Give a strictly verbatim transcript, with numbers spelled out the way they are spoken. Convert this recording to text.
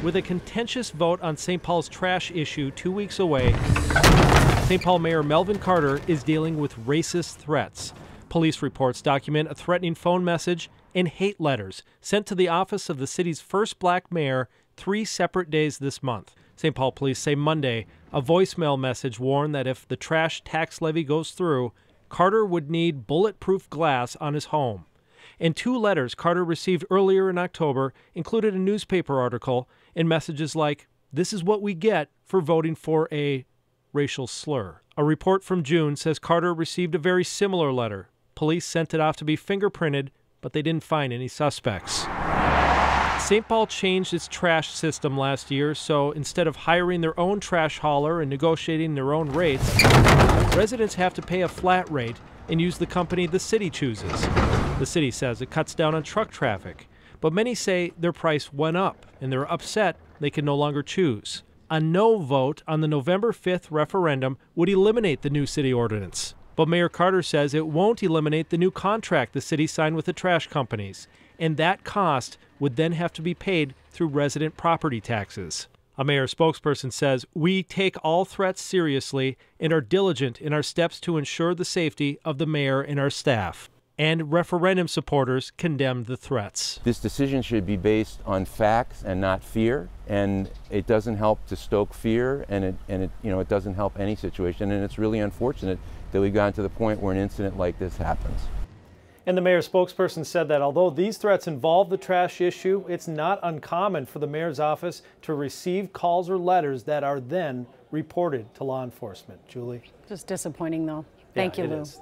With a contentious vote on Saint Paul's trash issue two weeks away, Saint Paul Mayor Melvin Carter is dealing with racist threats. Police reports document a threatening phone message and hate letters sent to the office of the city's first black mayor three separate days this month. Saint Paul police say Monday a voicemail message warned that if the trash tax levy goes through, Carter would need bulletproof glass on his home. And two letters Carter received earlier in October included a newspaper article and messages like, "This is what we get for voting for a racial slur." A report from June says Carter received a very similar letter. Police sent it off to be fingerprinted, but they didn't find any suspects. Saint Paul changed its trash system last year, so instead of hiring their own trash hauler and negotiating their own rates, residents have to pay a flat rate and use the company the city chooses. The city says it cuts down on truck traffic, but many say their price went up and they're upset they can no longer choose. A no vote on the November fifth referendum would eliminate the new city ordinance. But Mayor Carter says it won't eliminate the new contract the city signed with the trash companies, and that cost would then have to be paid through resident property taxes. A mayor spokesperson says, "We take all threats seriously and are diligent in our steps to ensure the safety of the mayor and our staff." And referendum supporters condemned the threats. This decision should be based on facts and not fear, and it doesn't help to stoke fear, and it, and it, you know, it doesn't help any situation, and it's really unfortunate that we've gotten to the point where an incident like this happens. And the mayor's spokesperson said that although these threats involve the trash issue, it's not uncommon for the mayor's office to receive calls or letters that are then reported to law enforcement. Julie? Just disappointing, though. Thank yeah, you, Lou. Is.